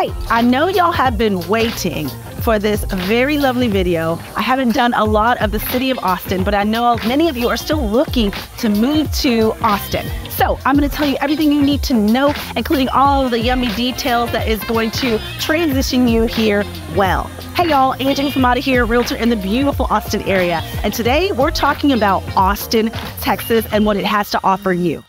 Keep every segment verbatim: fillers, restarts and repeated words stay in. Hey, I know y'all have been waiting for this very lovely video. I haven't done a lot of the city of Austin, but I know many of you are still looking to move to Austin. So I'm gonna tell you everything you need to know, including all of the yummy details that is going to transition you here well. Hey y'all, Angie Ufomata here, realtor in the beautiful Austin area. And today we're talking about Austin, Texas, and what it has to offer you.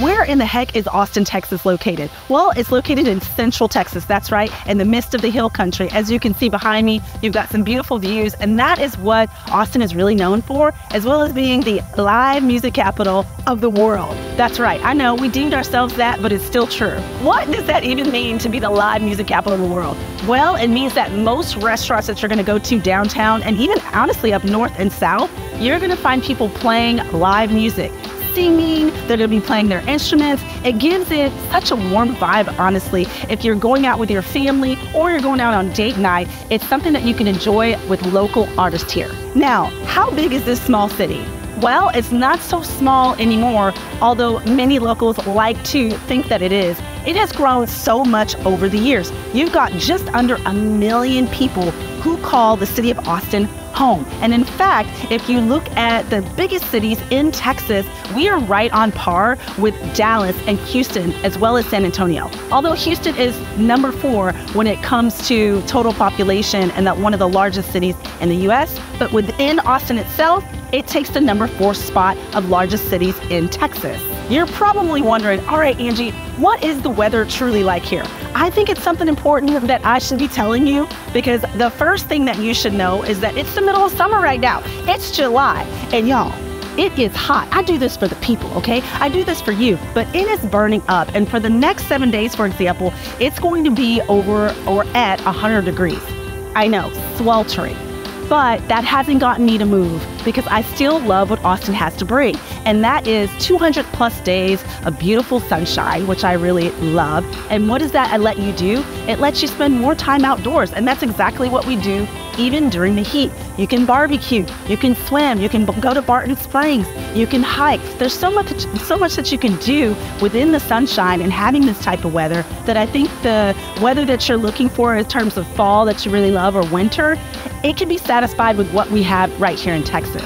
Where in the heck is Austin, Texas located? Well, it's located in central Texas, that's right, in the midst of the hill country. As you can see behind me, you've got some beautiful views, and that is what Austin is really known for, as well as being the live music capital of the world. That's right, I know, we deemed ourselves that, but it's still true. What does that even mean to be the live music capital of the world? Well, it means that most restaurants that you're gonna go to downtown, and even honestly up north and south, you're gonna find people playing live music. Singing, they're going to be playing their instruments. It gives it such a warm vibe, honestly. If you're going out with your family or you're going out on date night, it's something that you can enjoy with local artists here. Now, how big is this small city? Well, it's not so small anymore, although many locals like to think that it is. It has grown so much over the years. You've got just under a million people who call the city of Austin home. And in fact, if you look at the biggest cities in Texas, we are right on par with Dallas and Houston, as well as San Antonio. Although Houston is number four when it comes to total population and that one of the largest cities in the U S, but within Austin itself, it takes the number four spot of largest cities in Texas. You're probably wondering, all right, Angie, what is the weather truly like here? I think it's something important that I should be telling you, because the first thing that you should know is that it's the middle of summer right now. It's July, and y'all, it is hot. I do this for the people, okay? I do this for you, but it is burning up. And for the next seven days, for example, it's going to be over or at one hundred degrees. I know, sweltering. But that hasn't gotten me to move, because I still love what Austin has to bring. And that is two hundred plus days of beautiful sunshine, which I really love. And what does that let you do? It lets you spend more time outdoors. And that's exactly what we do even during the heat. You can barbecue, you can swim, you can go to Barton Springs, you can hike. There's so much, so much that you can do within the sunshine and having this type of weather, that I think the weather that you're looking for in terms of fall that you really love, or winter, it can be satisfied with what we have right here in Texas.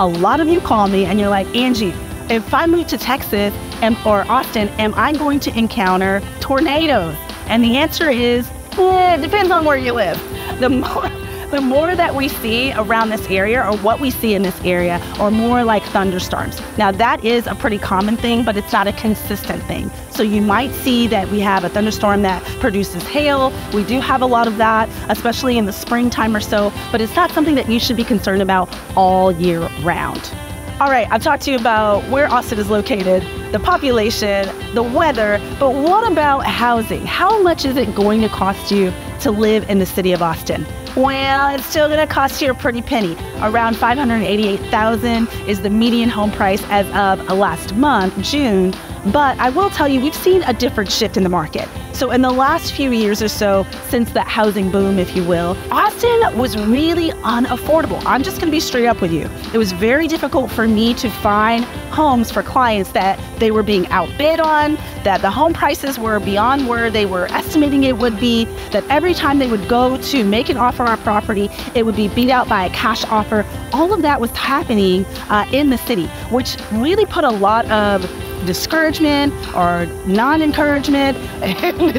A lot of you call me and you're like, Angie, if I move to Texas and, or Austin, am I going to encounter tornadoes? And the answer is, eh, it depends on where you live. The more The more that we see around this area, or what we see in this area, are more like thunderstorms. Now that is a pretty common thing, but it's not a consistent thing. So you might see that we have a thunderstorm that produces hail. We do have a lot of that, especially in the springtime or so, but it's not something that you should be concerned about all year round. All right, I've talked to you about where Austin is located, the population, the weather, but what about housing? How much is it going to cost you to live in the city of Austin? Well, it's still gonna cost you a pretty penny. Around five hundred eighty-eight thousand dollars is the median home price as of last month, June. But I will tell you, we've seen a different shift in the market. So in the last few years or so, since that housing boom, if you will, Austin was really unaffordable. I'm just gonna be straight up with you. It was very difficult for me to find homes for clients that they were being outbid on, that the home prices were beyond where they were estimating it would be, that every time they would go to make an offer on a property, it would be beat out by a cash offer. All of that was happening uh, in the city, which really put a lot of discouragement or non-encouragement,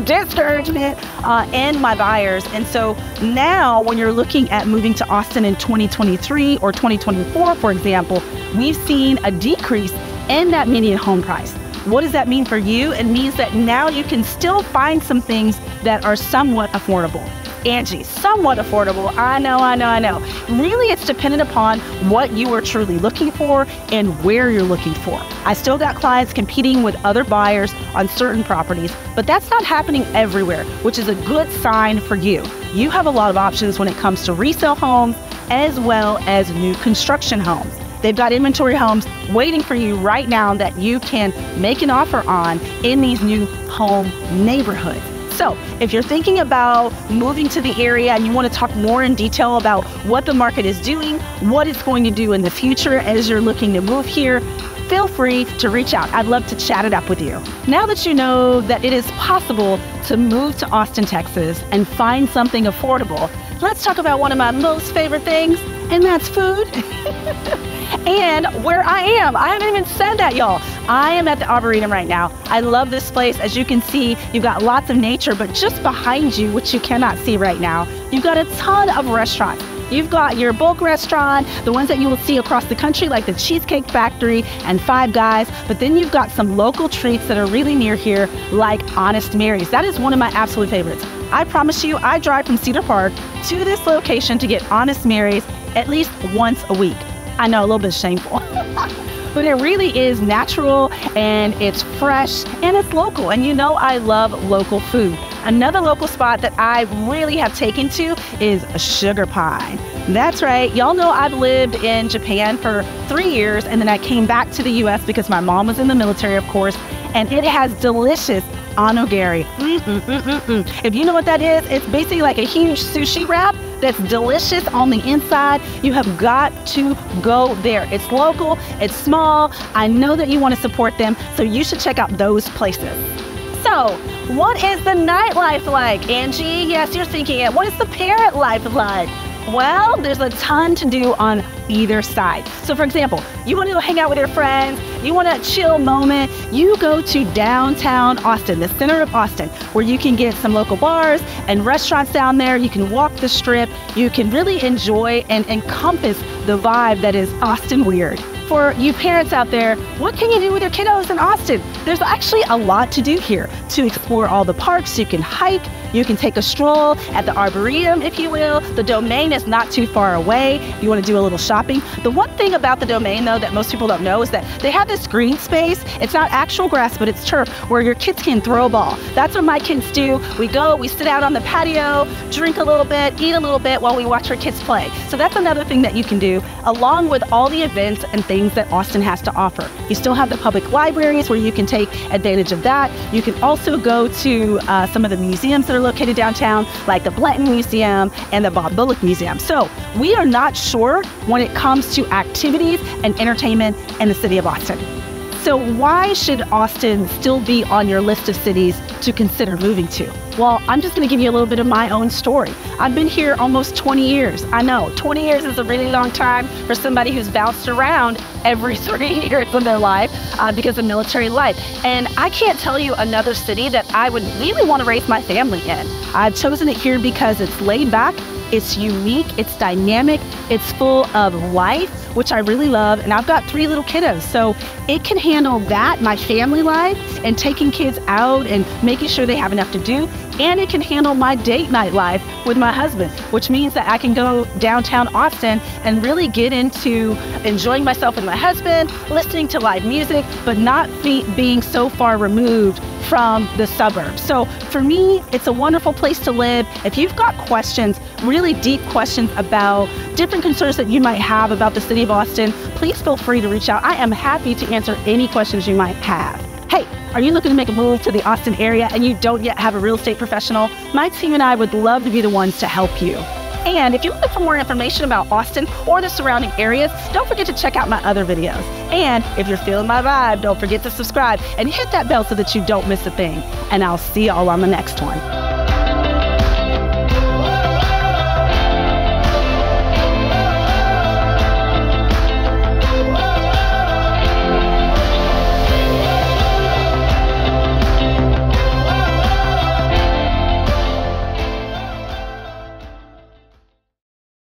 discouragement uh, in my buyers. And so now when you're looking at moving to Austin in twenty twenty-three or twenty twenty-four, for example, we've seen a decrease in that median home price. What does that mean for you? It means that now you can still find some things that are somewhat affordable. Angie, somewhat affordable. I know, I know, I know. Really, it's dependent upon what you are truly looking for and where you're looking for. I still got clients competing with other buyers on certain properties, but that's not happening everywhere, which is a good sign for you. You have a lot of options when it comes to resale homes as well as new construction homes. They've got inventory homes waiting for you right now that you can make an offer on in these new home neighborhoods. So if you're thinking about moving to the area and you want to talk more in detail about what the market is doing, what it's going to do in the future as you're looking to move here, feel free to reach out. I'd love to chat it up with you. Now that you know that it is possible to move to Austin, Texas and find something affordable, let's talk about one of my most favorite things, and that's food. And where I am, I haven't even said that, y'all. I am at the Arboretum right now. I love this place. As you can see, you've got lots of nature, but just behind you, which you cannot see right now, you've got a ton of restaurants. You've got your bulk restaurant, the ones that you will see across the country, like the Cheesecake Factory and Five Guys, but then you've got some local treats that are really near here, like Honest Mary's. That is one of my absolute favorites. I promise you, I drive from Cedar Park to this location to get Honest Mary's at least once a week. I know, a little bit shameful, but it really is natural and it's fresh and it's local. And you know, I love local food. Another local spot that I really have taken to is Sugar Pine. That's right. Y'all know I've lived in Japan for three years and then I came back to the U S because my mom was in the military, of course, and it has delicious onigiri. Mm-mm-mm-mm-mm. If you know what that is, it's basically like a huge sushi wrap that's delicious on the inside. You have got to go there. It's local, it's small. I know that you want to support them, so you should check out those places. So, what is the nightlife like, Angie? Yes, you're thinking it. What is the parent life like? Well, there's a ton to do on either side. So for example, you want to go hang out with your friends, you want a chill moment, you go to downtown Austin, the center of Austin, where you can get some local bars and restaurants down there. You can walk the strip. You can really enjoy and encompass the vibe that is Austin weird. For you parents out there, what can you do with your kiddos in Austin? There's actually a lot to do here. To explore all the parks, you can hike, you can take a stroll at the Arboretum, if you will. The Domain is not too far away. You want to do a little shopping. The one thing about the Domain, though, that most people don't know is that they have this green space. It's not actual grass, but it's turf, where your kids can throw a ball. That's what my kids do. We go, we sit out on the patio, drink a little bit, eat a little bit while we watch our kids play. So that's another thing that you can do, along with all the events and things things that Austin has to offer. You still have the public libraries where you can take advantage of that. You can also go to uh, some of the museums that are located downtown, like the Blanton Museum and the Bob Bullock Museum. So we are not short when it comes to activities and entertainment in the city of Austin. So why should Austin still be on your list of cities to consider moving to? Well, I'm just going to give you a little bit of my own story. I've been here almost twenty years. I know, twenty years is a really long time for somebody who's bounced around every three years of their life uh, because of military life. And I can't tell you another city that I would really want to raise my family in. I've chosen it here because it's laid back, it's unique, it's dynamic, it's full of life, which I really love. And I've got three little kiddos, so it can handle that, my family life, and taking kids out and making sure they have enough to do. And it can handle my date night life with my husband, which means that I can go downtown Austin and really get into enjoying myself with my husband, listening to live music, but not be, being so far removed from the suburbs. So for me, it's a wonderful place to live. If you've got questions, really deep questions about different concerns that you might have about the city of Austin, please feel free to reach out. I am happy to answer any questions you might have. Hey, are you looking to make a move to the Austin area and you don't yet have a real estate professional? My team and I would love to be the ones to help you. And if you're looking for more information about Austin or the surrounding areas, don't forget to check out my other videos. And if you're feeling my vibe, don't forget to subscribe and hit that bell so that you don't miss a thing. And I'll see y'all on the next one.